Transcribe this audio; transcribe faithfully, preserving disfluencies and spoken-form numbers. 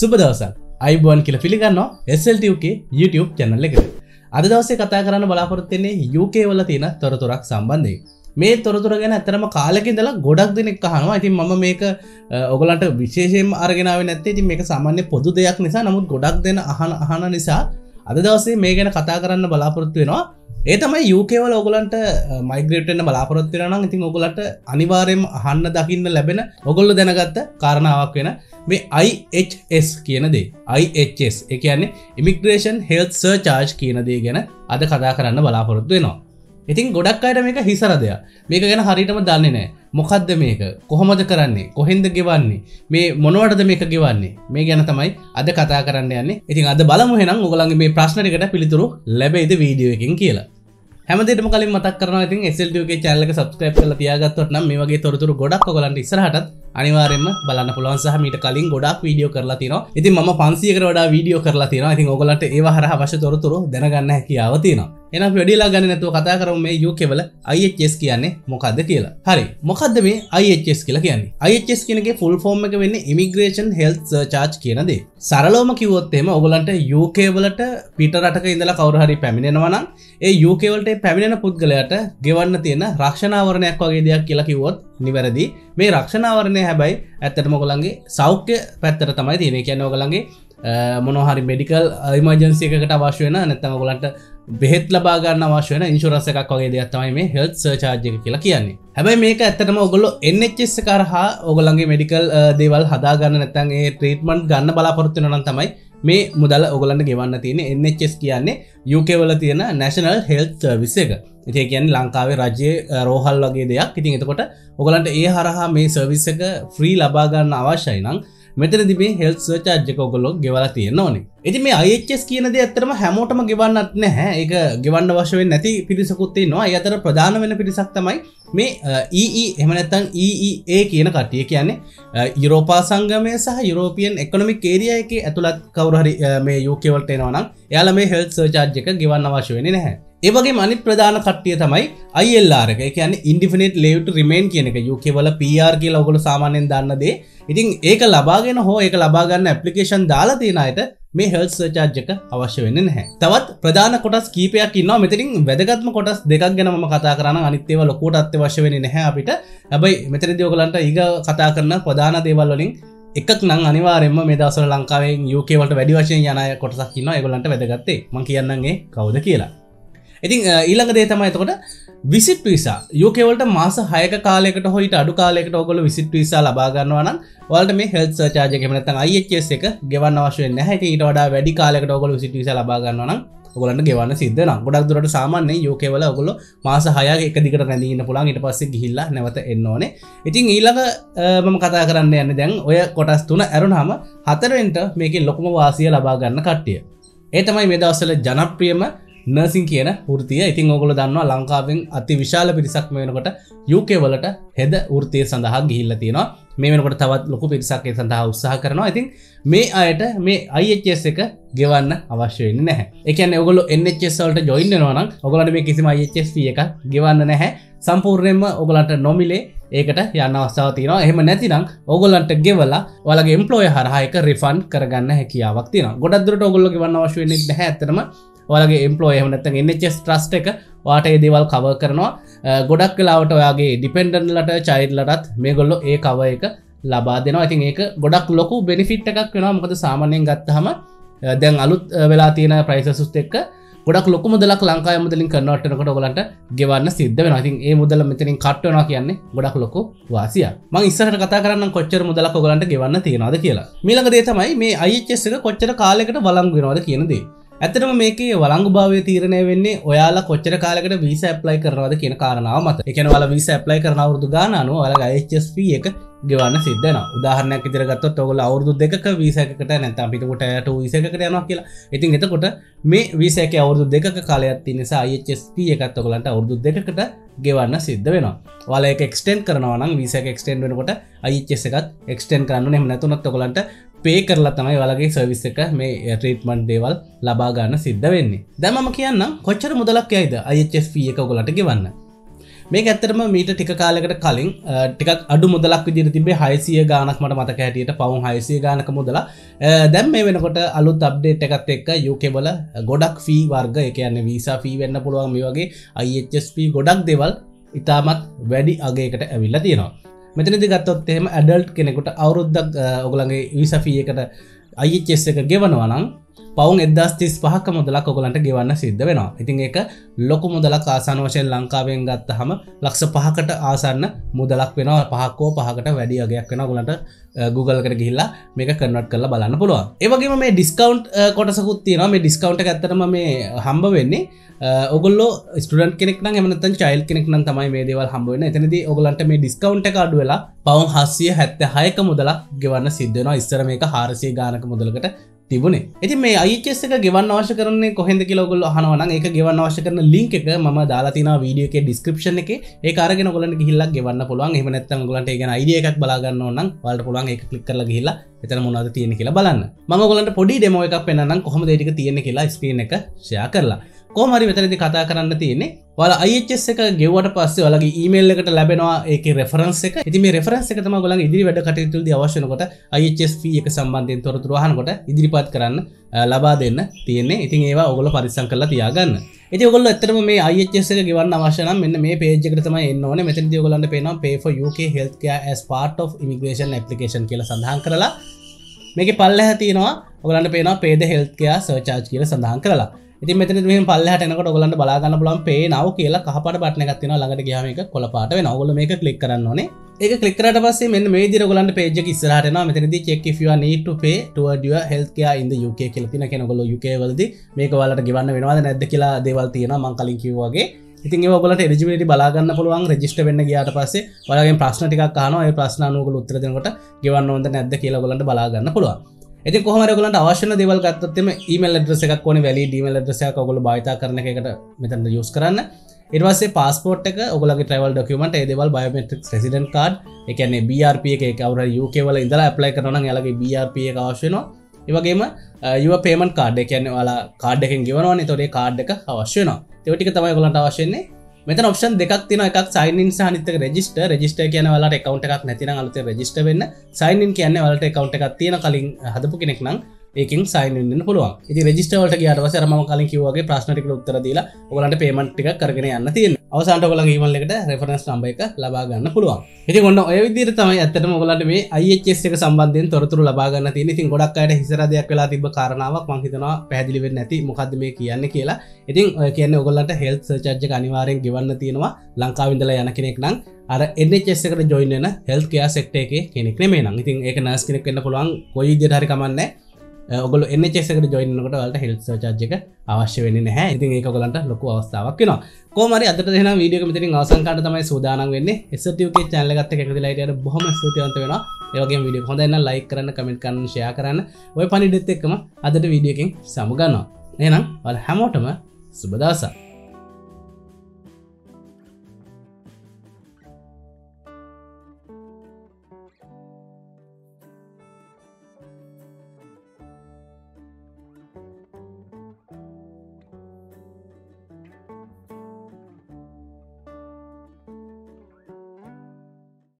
සුබ දවසක්. අයිබෝන් කියලා පිළිගන්නවා S L D U K YouTube channel එකට. අද දවසේ කතා කරන්න බලාපොරොත්තු වෙන්නේ U K වල තියෙන තොරතුරක් සම්බන්ධයෙන්. මේ තොරතුර ගැන ඇත්තටම කාලෙක ඉඳලා ගොඩක් දෙනෙක් අහනවා. ඉතින් මම මේක ඔයගලන්ට විශේෂයෙන්ම අරගෙන ආවේ නැත්තේ. ඉතින් මේක සාමාන්‍ය පොදු දෙයක් නිසා නමුත් ගොඩක් දෙන අහන අහන නිසා අද දවසේ මේ ගැන කතා කරන්න බලාපොරොත්තු වෙනවා. ඒ තමයි U K වල ඔයගලන්ට මයිග්‍රේට් වෙන්න බලාපොරොත්තු වෙනවා නම් ඉතින් ඔයගලට අනිවාර්යයෙන්ම අහන්න දකින්න ලැබෙන ඔයගොල්ලෝ දැනගත්ත කාරණාවක් වෙන මේ I H S කියන දේ. I H S ඒ කියන්නේ Immigration Health Surcharge කියන දේ ගැන අද කතා කරන්න බලාපොරොත්තු වෙනවා. ඉතින් ගොඩක් අය මේක හිසර දෙයක්. මේක ගැන හරියටම දන්නේ නැහැ. මොකද්ද මේක? කොහොමද කරන්නේ? කොහෙන්ද ගෙවන්නේ? මේ මොනවටද මේක ගෙවන්නේ? මේ ගැන තමයි අද කතා කරන්න යන්නේ. ඉතින් අද බලමු එහෙනම් ඔයගලන්ගේ මේ ප්‍රශ්න ටිකට පිළිතුරු ලැබෙයිද වීඩියෝ එකෙන් කියලා. හැමදේටම කලින් මතක් කරනවා ඉතින් S L D U K channel එක subscribe කරලා තියාගත්තොත් නම් මේ වගේ තොරතුරු ගොඩක් ඔයගලන්ට ඉස්සරහටත් අනිවාර්යයෙන්ම බලන්න පුළුවන් සහ මීට කලින් ගොඩක් වීඩියෝ කරලා තිනවා. ඉතින් මම පන්සීයකට වඩා වීඩියෝ කරලා තිනවා. ඉතින් ඔයගලන්ට ඒව හරහා අවශ්‍ය තොරතුරු දැනගන්න හැකියාව තියෙනවා. එහෙනම් අපි වැඩිලා ගන්නේ නැතුව කතා කරමු මේ U K වල I H S කියන්නේ මොකද්ද කියලා. හරි. මොකද්ද මේ I H S කියලා කියන්නේ? I H S කියන එකේ full form එක වෙන්නේ Immigration Health Surcharge කියන දේ. සරලවම කිව්වොත් එහෙම ඔයගලන්ට U K වලට පිට රටක ඉඳලා කවුරු හරි පැමිණෙනවා නම් ඒ U K වලට පැමිණෙන පුද්ගලයාට ගෙවන්න තියෙන රක්ෂණාවරණයක් වගේ දෙයක් කියලා කිව්වොත් නිවැරදි. මේ රක්ෂණාවරණය හැබැයි ඇත්තටම ඔයගලන්ගේ සෞඛ්‍ය පැත්තට තමයි තියෙන්නේ. ඒ කියන්නේ ඔයගලන්ගේ මොනවා හරි මෙඩිකල් ඉමර්ජන්සි එකකට අවශ්‍ය වෙන නැත්නම් ඔයගලන්ට බෙහෙත් ලබා ගන්න අවශ්‍ය වෙන ඉන්ෂුරන්ස් එකක් වගේ දෙයක් තමයි මේ හෙල්ත් සර්චාර්ජ් එක කියලා කියන්නේ. හැබැයි මේක ඇත්තටම ඔයගොල්ලෝ N H S එක හරහා ඔයගලන්ගේ මෙඩිකල් දේවල් හදා ගන්න නැත්නම් ඒ ට්‍රීට්මන්ට් ගන්න බලාපොරොත්තු වෙනවා නම් තමයි මේ මුදල ඔයගලන්ට ගෙවන්න තියෙන N H S කියන්නේ U K වල තියෙන National Health Service එක. ඉතින් ඒ කියන්නේ ලංකාවේ රාජ්‍යයේ රෝහල් වගේ දෙයක්. ඉතින් එතකොට ඔයගලන්ට ඒ හරහා මේ සර්විස් එක ෆ්‍රී ලබා ගන්න අවශ්‍යයි නම් මෙතනදී මේ හෙල්ත් සර්චාර්ජ් එක ඔයගොල්ලෝ ගෙවලා තියෙන්න ඕනේ. ඉතින් මේ I H S කියන දේ ඇත්තටම හැමෝටම ගෙවන්නත් නැහැ. ඒක ගෙවන්න අවශ්‍ය වෙන්නේ නැති පිරිසකුත් ඉන්නවා. ඒ අතර ප්‍රධාන වෙන පිරිසක් තමයි මේ E E එහෙම නැත්නම් E E A කියන කට්ටිය. කියන්නේ යුරෝපා සංගමය සහ යුරෝපියන් එකොනොමික් ඒරියා එකේ ඇතුළත් කවුරු හරි මේ U K වලට එනවා නම් එයාලා මේ හෙල්ත් සර්චාර්ජ් එක ගෙවන්න අවශ්‍ය වෙන්නේ නැහැ. ඒ වගේම අනිත් ප්‍රධාන කට්ටිය තමයි I L R එක. ඒ කියන්නේ indefinite leave to remain කියන එක U K වල P R කියලා ඔයගොල්ලෝ සාමාන්‍යයෙන් දන්න දේ. ඉතින් ඒක ලබාගෙන හෝ ඒක ලබා ගන්න ඇප්ලිකේෂන් දාලා තියෙන අයට මේ හෙල්ත් සර්චාර්ජ් එක අවශ්‍ය වෙන්නේ නැහැ. තවත් ප්‍රධාන කොටස් කීපයක් ඉන්නවා. මෙතනින් වැදගත්ම කොටස් දෙකක් ගැන මම කතා කරා නම් අනිත් ඒවා ලොකුවට අවශ්‍ය වෙන්නේ නැහැ අපිට. හැබැයි මෙතනදී ඔයගලන්ට ඊග කතා කරන ප්‍රධාන දේවල් වලින් එකක් නම් අනිවාර්යයෙන්ම මේ දවස්වල ලංකාවෙන් U K වලට වැඩි වශයෙන් යන අය කොටසක් ඉන්නවා. ඒගොල්ලන්ට වැදගත් ඒ. මම කියන්නම් ඒ කවුද කියලා. ඉතින් ඊළඟ දේ තමයි එතකොට විසිට් වීසා. U K වලට මාස හයක කාලයකට හෝ ඊට අඩු කාලයකට ඔයගොල්ලෝ විසිට් වීසා ලබා ගන්නවා නම් ඔයාලට මේ හෙල්ත් සර්චාර්ජ් එක එහෙම නැත්නම් I H S එක ගෙවන්න අවශ්‍ය වෙන්නේ නැහැ. ඉතින් ඊට වඩා වැඩි කාලයකට ඔයගොල්ලෝ විසිට් වීසා ලබා ගන්නවා නම් ඔයගොල්ලන්ට ගෙවන්න සිද්ධ වෙනවා. ගොඩක් දුරට සාමාන්‍යයෙන් U K වල ඔයගොල්ලෝ මාස හයක එක දිගට රැඳී ඉන්න පුළුවන්. ඊට පස්සේ ගිහිල්ලා නැවත එන්න ඕනේ. ඉතින් ඊළඟ මම කතා කරන්න යන්නේ දැන් ඔය කොටස් තුන ඇරුණාම හතරෙන්ට මේකේ ලොකුම වාසිය ලබා ගන්න කට්ටිය. ඒ තමයි මේ දවස්වල ජනප්‍රියම නර්සින් කියන වෘතිය. ඉතින් ඔයගොල්ලෝ දන්නවා ලංකාවෙන් අති විශාල පිරිසක් මේ වෙනකොට U K වලට හෙද වෘතිය සඳහා ගිහිල්ලා තියෙනවා. මේ වෙනකොට තවත් ලොකු පිරිසක් ඒ සඳහා උත්සාහ කරනවා. ඉතින් මේ අයට මේ I H S එක ගෙවන්න අවශ්‍ය වෙන්නේ නැහැ. ඒ කියන්නේ ඔයගොල්ලෝ N H S වලට join වෙනවා නම් ඔයගොල්ලන්ට මේ කිසිම I H S fee එකක් ගෙවන්න නැහැ. සම්පූර්ණයෙන්ම ඔයගොල්ලන්ට නොමිලේ ඒකට යන්න අවස්ථාවක් තියෙනවා. එහෙම නැතිනම් ඔයගොල්ලන්ට ගෙවලා ඔයාලගේ employer හරහා ඒක refund කරගන්න හැකියාවක් තියෙනවා. ගොඩක් දුරට ඔයගොල්ලෝ ගෙවන්න අවශ්‍ය වෙන්නේ නැහැ. ඇත්තටම ඔයාලගේ එම්ප්ලොයි එහෙම නැත්නම් N H S ට්‍රස්ට් එක ඔයාට මේ දේවල් කවර් කරනවා. ගොඩක් වෙලාවට ඔයාගේ ඩිපෙන්ඩන්ට්ලට චයිල්ඩ්ලටත් මේගොල්ලෝ ඒ කවර් එක ලබා දෙනවා. ඉතින් ඒක ගොඩක් ලොකු බෙනිෆිට් එකක් වෙනවා. මොකද සාමාන්‍යයෙන් ගත්තාම දැන් අලුත් වෙලා තියෙන ප්‍රයිසස් උත් එක්ක ගොඩක් ලොකු මුදලක් ලංකාවේ මුදලින් කන්වර්ට් කරනකොට ඔයගලන්ට ගෙවන්න සිද්ධ වෙනවා. ඉතින් ඒ මුදල මෙතනින් කට් වෙනවා කියන්නේ ගොඩක් ලොකු වාසියක්. මම ඉස්සරහට කතා කරන්නම් කොච්චර මුදලක් ඔයගලන්ට ගෙවන්න තියනවද කියලා. ඊළඟ දේ තමයි මේ I H S එක කොච්චර කාලයකට වළංගු වෙනවද කියන දේ. ඇත්තටම මේකේ වළංගුභාවය තීරණය වෙන්නේ ඔයාලා කොච්චර කාලයකට වීසා ඇප්ලයි කරනවද කියන කාරණාව මත. ඒ කියන්නේ ඔයාලා වීසා ඇප්ලයි කරන අවුරුදු ගාන අනුව ඔයාලා I H S fee එක ගෙවන්න සිද්ධ වෙනවා. උදාහරණයක් විදිහට ගත්තොත් ඔයගොල්ලෝ අවුරුදු දෙකක වීසා එකකට නැත්නම් පිටකොට ටූ වීසා එකකට යනවා කියලා. ඉතින් එතකොට මේ වීසා එකේ අවුරුදු දෙකක කාලයක් තියෙන නිසා I H S fee එකත් ඔයගලන්ට අවුරුදු දෙකකට ගෙවන්න සිද්ධ වෙනවා. ඔයාලා ඒක extend කරනවා නම් වීසා එක extend වෙනකොට I H S එකත් extend කරන්න ඕනේ. එහෙම නැතුනත් ඔයගලන්ට පේ කරලා තමයි ඔයාලගේ සර්විස් එක මේ ට්‍රීට්මන්ට් දේවල් ලබා ගන්න සිද්ධ වෙන්නේ. දැන් මම කියන්නම් කොච්චර මුදලක් යයිද I H S fee එක ඔයගලට ගෙවන්න. මේක ඇත්තටම මීට ටික කාලයකට කලින් ටිකක් අඩු මුදලක් විදිහට තිබ්බේ හයසිය ගාණක් මට මතක හැටියට පවුන් හයසිය ගාණක මුදල. දැන් මේ වෙනකොට අලුත් අප්ඩේට් එකත් එක්ක යූ කේ වල ගොඩක් ෆී වර්ග ඒ කියන්නේ වීසා ෆී වෙන්න පුළුවන් මේ වගේ I H S ෆී ගොඩක් දේවල් ඉතාමත් වැඩි අගයකට ඇවිල්ලා තියෙනවා. මෙතනදී ගත්තොත් එහෙම ඇඩල්ට් කෙනෙකුට අවුරුද්දක් ඔයගලගේ වීසා ෆී එකට I H S එක ගෙවනවා නම් පවුන් एक हज़ार पैंतीस ක මුදලක් ඔයගලන්ට ගෙවන්න සිද්ධ වෙනවා. ඉතින් ඒක ලොකු මුදලක් ආසන්න වශයෙන් ලංකාවෙන් ගත්තහම ලක්ෂ පහකට ආසන්න මුදලක් වෙනවා. පහක් හෝ පහකට වැඩි අගයක් වෙනවා. ඔයගලන්ට Google එකට ගිහිල්ලා මේක කන්වර්ට් කරලා බලන්න පුළුවන්. ඒ වගේම මේ ඩිස්කවුන්ට් කොටසකුත් තියෙනවා. මේ ඩිස්කවුන්ට් එක ඇත්තටම මේ හම්බ වෙන්නේ ඔයගොල්ලෝ ස්ටුඩන්ට් කෙනෙක් නම් එහෙම නැත්නම් චයිල්ඩ් කෙනෙක් නම් තමයි මේ දේවල් හම්බ වෙන්නේ. එතනදී ඔයගලන්ට මේ ඩිස්කවුන්ට් එක අඩු වෙලා පවුන් सात सौ छिहत्तर ක මුදලක් ගෙවන්න සිද්ධ වෙනවා. ඉස්සර මේක चार सौ ගානක මුදලකට තිබුණේ. ඉතින් මේ I H S එක ගෙවන්න අවශ්‍ය කරන්නේ කොහෙන්ද කියලා ඔයගොල්ලෝ අහනවා නම් ඒක ගෙවන්න අවශ්‍ය කරන ලින්ක් එක මම දාලා තියෙනවා වීඩියෝ එකේ ඩිස්ක්‍රිප්ෂන් එකේ. ඒක අරගෙන ඔයගලන්ට ගිහිල්ලා ගෙවන්න පුළුවන්. එහෙම නැත්නම් ඔයගලන්ට ඒ ගැන අයිඩියා එකක් බලා ගන්න ඕන නම් ඔයාලට පුළුවන් ඒක ක්ලික් කරලා ගිහිල්ලා එතන මොනවද තියෙන්නේ කියලා බලන්න. මම ඔයගලන්ට පොඩි ඩෙමෝ එකක් පෙන්නන්නම් කොහොමද ඒ ටික තියෙන්නේ කියලා ස්ක්‍රීන් එක ෂෙයා කරලා. කොහොම හරි මෙතනදී කතා කරන්න තියෙන්නේ ඔයාලා I H S එක ගෙවුවට පස්සේ ඔයාලගේ ඊමේල් එකට ලැබෙනවා ඒකේ රෙෆරන්ස් එක. ඉතින් මේ රෙෆරන්ස් එක තමයි ඔයාලගේ ඉදිරි වැඩ කටයුතු වලදී අවශ්‍ය වෙනකොට I H S fee එක සම්බන්ධයෙන් තොරතුරු අහනකොට ඉදිරිපත් කරන්න ලබා දෙන්න තියෙන්නේ. ඉතින් ඒවා ඔයගොල්ලෝ පරිස්සම් කරලා තියාගන්න. ඉතින් ඔයගොල්ලෝ ඇත්තටම මේ I H S එක ගෙවන්න අවශ්‍ය නම් මෙන්න මේ page එකට තමයි එන්න ඕනේ. මෙතනදී ඔයගොල්ලන්ට පේනවා pay for U K healthcare as part of immigration application කියලා සඳහන් කරලා මේකේ පල්ලෙහා තියෙනවා ඔයගොල්ලන්ට පේනවා pay the healthcare surcharge කියලා සඳහන් කරලා. ඉතින් මෙතනදී මෙහෙම පල්ලෙහාට එනකොට ඔයගලන්ට බලා ගන්න පුළුවන් pay now කියලා කහපාට බටන් එකක් තියෙනවා. ළඟට ගියාම මේක කොළ පාට වෙනවා. ඔයගොල්ලෝ මේක ක්ලික් කරන්න ඕනේ. ඒක ක්ලික් කරාට පස්සේ මෙන්න මේ විදිහට ඔයගලන්ට page එක ඉස්සරහට එනවා. මෙතනදී check if you are need to pay toward your healthcare in the U K කියලා තියෙනවා. කියන්නේ ඔයගොල්ලෝ U K වලදී මේක ඔයාලට ගෙවන්න වෙනවද නැද්ද කියලා දේවල් තියෙනවා. මම කලින් කිව්වා වගේ. ඉතින් ඒක ඔයගලන්ට eligibility බලා ගන්න පුළුවන්. register වෙන්න ගියාට පස්සේ ඔයාලගෙන් ප්‍රශ්න ටිකක් අහනවා. ඒ ප්‍රශ්න අනුව ඔයගොල්ලෝ උත්තර දෙනකොට ගෙවන්න ඕනද නැද්ද කියලා ඔයගලන්ට බලා ගන්න පුළුවන්. ඉතින් කොහොම හරි ඔයගලන්ට අවශ්‍ය වෙන දේවල් ගත්තොත් එමේ ඊමේල් ඇඩ්‍රස් එකක් ඕනේ. වැලිඩ් ඊමේල් ඇඩ්‍රස් එකක් ඔයගොල්ලෝ භාවිතා කරන එකකට මෙතන යූස් කරන්න. ඊට පස්සේ પાස්පෝර්ට් එක, ඔයගොල්ලගේ travel document, ඒ දේවල් biometric resident card, ඒ කියන්නේ B R P එක ඒක අවුරුදු U K වල ඉඳලා apply කරනවා නම් එයාලගේ B R P එක අවශ්‍ය වෙනවා. ඒ වගේම your payment card, ඒ කියන්නේ ඔයාලා card එකෙන් ගෙවනවනේ. ඒතකොට ඒ card එක අවශ්‍ය වෙනවා. ඒ ටික තමයි ඔයගලන්ට අවශ්‍ය වෙන්නේ. මෙතන option දෙකක් තියෙනවා. එකක් sign in සහ අනිත් එක register. register කියන්නේ ඔයාලට account එකක් නැතිනම් අලුතෙන් register වෙන්න. sign in කියන්නේ ඔයාලට account එකක් තියෙන කලින් හදපු කෙනෙක් නම් ඒකෙන් sign in වෙන්න පුළුවන්. ඉතින් register වලට ගියාට පස්සේ අර මම කලින් කිව්වා වගේ ප්‍රශ්න ටිකට උත්තර දීලා ඔයාලන්ට payment ටිකක් කරගෙන යන්න තියෙනවා. අවසානට ඔයාලගේ email එකට reference number එක ලබා ගන්න පුළුවන්. ඉතින් ඔන්න ඔය විදිහට තමයි ඇත්තටම ඔයාලට මේ I H S එක සම්බන්ධයෙන් තොරතුරු ලබා ගන්න තියෙන්නේ. ඉතින් ගොඩක් අයට හිසරදයක් වෙලා තිබ්බ කාරණාවක් මම හිතනවා පැහැදිලි වෙන්නේ නැති මොකද්ද මේ කියන්නේ කියලා. ඉතින් ඔය කියන්නේ ඔයගොල්ලන්ට health surcharge එක අනිවාර්යෙන් ගෙවන්න තියෙනවා. ලංකාවේ ඉඳලා යන කෙනෙක් නම් අර N H S එකට join වෙන health care sector එකේ කෙනෙක් නෙමෙයි නම්. ඉතින් ඒක nurse කෙනෙක් වෙන්න පුළුවන්. කොයි විදිහට හරි කමන්නේ. ඔයගොල්ලෝ N H S එකට join වෙනකොට ඔයාලට health surcharge එක අවශ්‍ය වෙන්නේ නැහැ. ඉතින් ඒක ඔයගොල්ලන්ට ලොකු අවස්ථාවක් වෙනවා. කොහොම හරි අදට එහෙනම් වීඩියෝ එක මෙතනින් අවසන් කරන්න තමයි සූදානම් වෙන්නේ. S L D U K channel එකත් එක්ක එකතු වෙලා හිටියට බොහොම ස්තුතිවන්ත වෙනවා. ඒ වගේම වීඩියෝ එක හොඳ නම් like කරන්න, comment කරන්න, share කරන්න. ඔය පණිඩෙත් එක්කම අදට වීඩියෝ එකෙන් සමුගන්නවා. එහෙනම් ඔයාලා හැමෝටම සුබ දවසක්.